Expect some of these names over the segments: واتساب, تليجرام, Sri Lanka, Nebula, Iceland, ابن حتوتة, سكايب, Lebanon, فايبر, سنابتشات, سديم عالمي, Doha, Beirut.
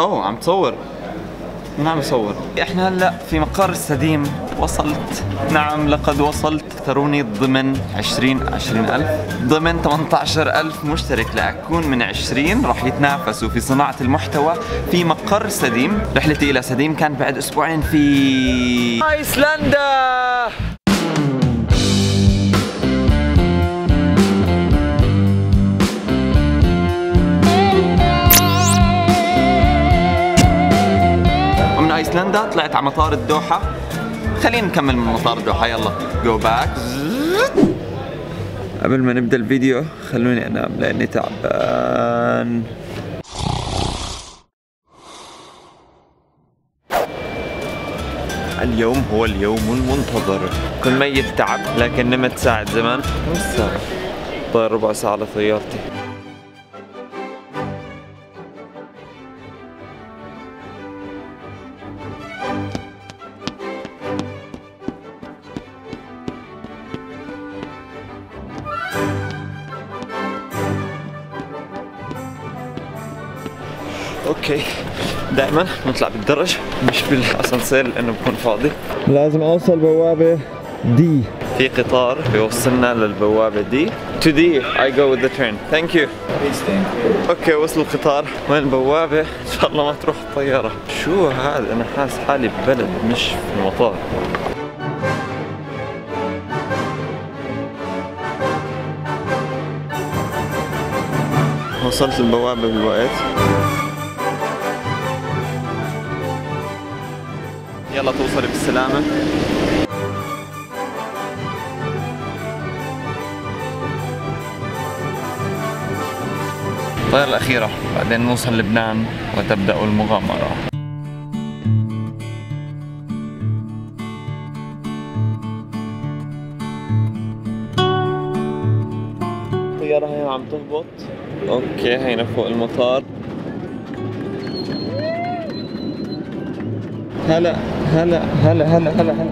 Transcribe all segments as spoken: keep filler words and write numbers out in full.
اوه عم تصور؟ مين عم يصور؟ احنا هلا في مقر السديم. وصلت، نعم لقد وصلت. تروني ضمن عشرين عشرين ألف، ضمن ثمانية عشر ألف مشترك لأكون من عشرين راح يتنافسوا في صناعة المحتوى في مقر سديم. رحلتي إلى سديم كان بعد أسبوعين في آيسلندا. ومن آيسلندا طلعت على مطار الدوحة. خلينا نكمل من مطار دوحة، يلا جو باك. قبل ما نبدا الفيديو خلوني انام لاني تعبان. اليوم هو اليوم المنتظر، كنت ميت تعب لكن نمت ساعة زمان. كم الساعة؟ طير ربع ساعة على طيارتي. اوكي، دائما بنطلع بالدرج مش بالاسانسير لانه بكون فاضي. لازم اوصل بوابه دي، في قطار بيوصلنا للبوابه دي. تو دي I go with the train. Thank you. اوكي وصل القطار. وين البوابه؟ ان شاء الله ما تروح الطياره. شو هذا؟ انا حاسس حالي ببلد مش في المطار. وصلت البوابه بالوقت. يلا توصلي بالسلامة. الطيارة الأخيرة، بعدين نوصل لبنان وتبدأ المغامرة. الطيارة هي عم تهبط. اوكي هينا فوق المطار. هلا هلا هلا هلا هلا هلا.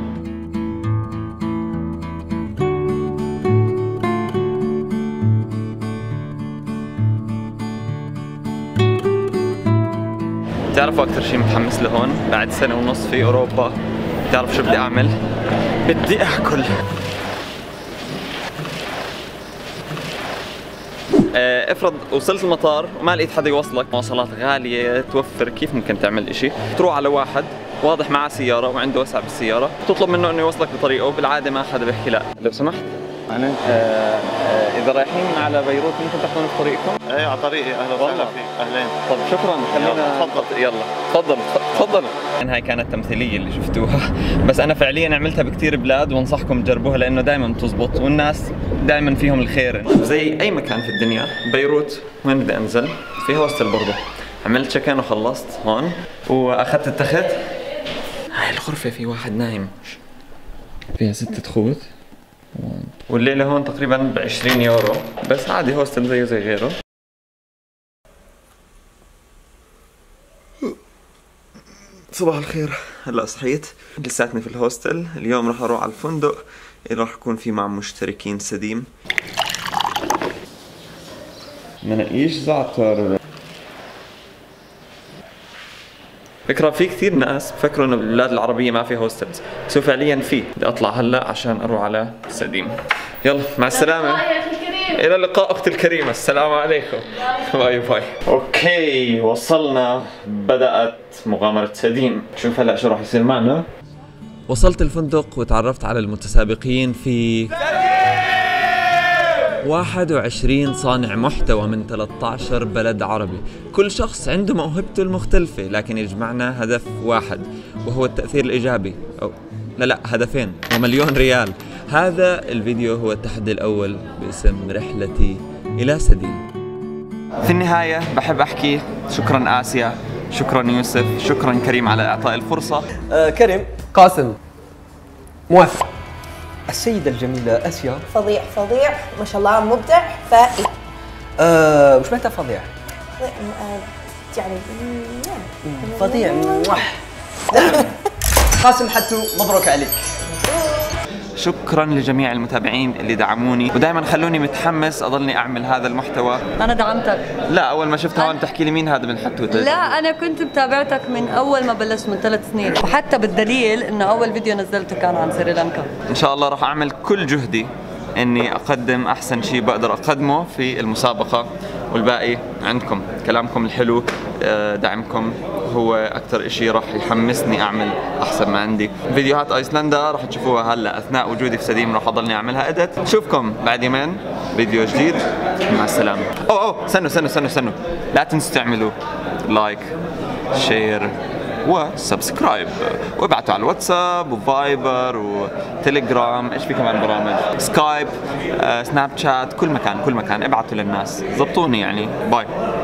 بتعرفوا أكثر شيء متحمس لهون بعد سنة ونص في أوروبا؟ بتعرف شو بدي أعمل؟ بدي أكل. افرض وصلت المطار وما لقيت حدا يوصلك، مواصلات غالية توفر، كيف ممكن تعمل إشي؟ تروح على واحد واضح معه سيارة وعنده وسع بالسيارة، تطلب منه انه يوصلك بطريقه، بالعادة ما حدا بيحكي لا. لو سمحت أنا آه آه إذا رايحين على بيروت ممكن تاخذون في طريقكم؟ إيه على طريقي. أهلا وسهلا فيك. أهلين. طب شكرا، خلينا تفضل. يلا تفضل تفضل. هاي كانت تمثيلية اللي شفتوها، بس أنا فعليا عملتها بكثير بلاد وانصحكم تجربوها لأنه دائما بتزبط والناس دائما فيهم الخير. زي أي مكان في الدنيا، بيروت وين بدي أنزل؟ في هوستل برضه. عملت شكان وخلصت هون وأخذت التخت. هاي الغرفة في واحد نايم، فيها ستة تخوت. والليلة هون تقريبا ب عشرين يورو، بس عادي هوستل زيه زي غيره. صباح الخير، هلا صحيت، لساتني في الهوستل. اليوم راح اروح على الفندق اللي راح اكون فيه مع مشتركين سديم. منقيش زعتر. فكرة في كثير ناس بفكروا انه بالبلاد العربية ما في هوستلز، بس فعليا في. بدي اطلع هلا عشان اروح على سديم. يلا مع السلامة. الى اللقاء اختي الكريمة، السلام عليكم. باي باي. اوكي وصلنا، بدأت مغامرة سديم. شوف هلا شو راح يصير معنا. وصلت الفندق وتعرفت على المتسابقين في واحد وعشرين صانع محتوى من ثلاثة عشر بلد عربي. كل شخص عنده موهبته المختلفة لكن يجمعنا هدف واحد وهو التأثير الإيجابي، أو لا لا هدفين ومليون ريال. هذا الفيديو هو التحدي الأول باسم رحلتي إلى سديم. في النهاية بحب أحكي شكرا آسيا، شكرا يوسف، شكرا كريم على إعطاء الفرصة. آه كريم، قاسم، موافق. السيدة الجميلة آسيا، فظيع فظيع ما شاء الله، مبدع فائق. آه وش معناتها فظيع؟ يعني فظيع. قاسم حتو مبروك عليك. شكرا لجميع المتابعين اللي دعموني ودائما خلوني متحمس اضلني اعمل هذا المحتوى. انا دعمتك؟ لا، اول ما شفتها وانت تحكي لي مين هذا من حتوته. لا، انا كنت متابعتك من اول ما بلشت، من ثلاث سنين، وحتى بالدليل انه اول فيديو نزلته كان عن سريلانكا. ان شاء الله راح اعمل كل جهدي اني اقدم احسن شيء بقدر اقدمه في المسابقه، والباقي عندكم، كلامكم الحلو، دعمكم هو اكثر اشي راح يحمسني اعمل احسن ما عندي. فيديوهات ايسلندا راح تشوفوها هلا اثناء وجودي في سديم، راح اضلني اعملها ادت. بشوفكم بعد يومين فيديو جديد، مع السلامه. اوه اوه استنوا استنوا استنوا استنوا لا تنسوا تعملوا لايك، شير، وسبسكرايب، وابعتوا على الواتساب وفايبر وتليجرام، ايش في كمان برامج، سكايب، آه، سناب شات، كل مكان كل مكان ابعتوا للناس، زبطوني يعني. باي.